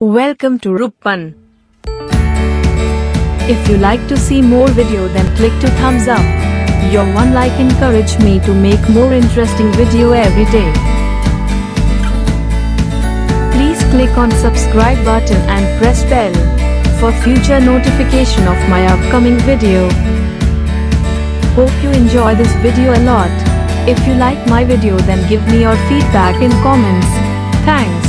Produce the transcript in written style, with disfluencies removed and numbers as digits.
Welcome to RUPPAN. If you like to see more video, then click to thumbs up. Your one like encourage me to make more interesting video every day. Please click on subscribe button and press bell for future notification of my upcoming video. Hope you enjoy this video a lot. If you like my video, then give me your feedback in comments. Thanks.